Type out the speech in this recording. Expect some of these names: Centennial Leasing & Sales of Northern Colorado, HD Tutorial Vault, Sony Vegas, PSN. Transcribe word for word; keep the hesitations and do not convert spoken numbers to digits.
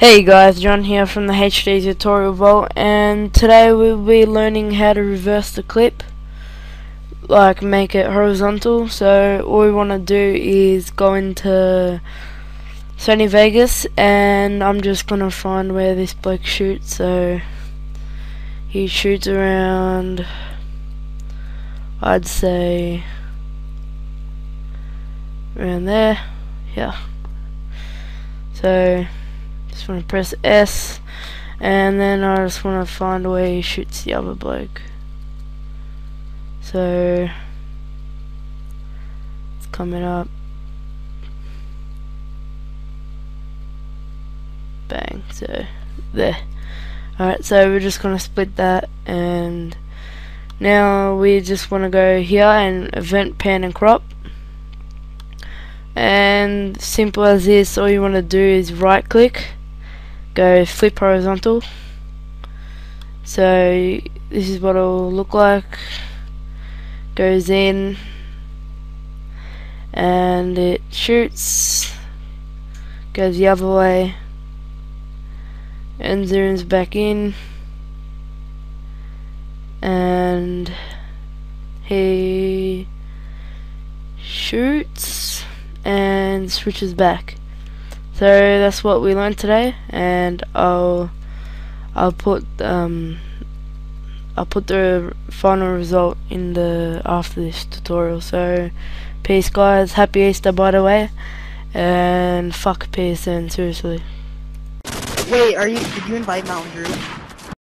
Hey guys, John here from the H D Tutorial Vault, and today we'll be learning how to reverse the clip, like make it horizontal. So all we want to do is go into Sony Vegas, and I'm just going to find where this bloke shoots. So he shoots around, I'd say around there, yeah. So just want to press S, and then I just want to find where he shoots the other bloke. So it's coming up. Bang. So there. Alright, so we're just going to split that, and now we just want to go here and event pan and crop. And simple as this, all you want to do is right click, go flip horizontal. So this is what it'll look like. Goes in and it shoots, goes the other way and zooms back in, and he shoots and switches back. So that's what we learned today, and I'll I'll put um, I'll put the final result in the after this tutorial. So peace guys, happy Easter by the way, and fuck P S N seriously. Wait, are you? Did you invite Mountain Drew?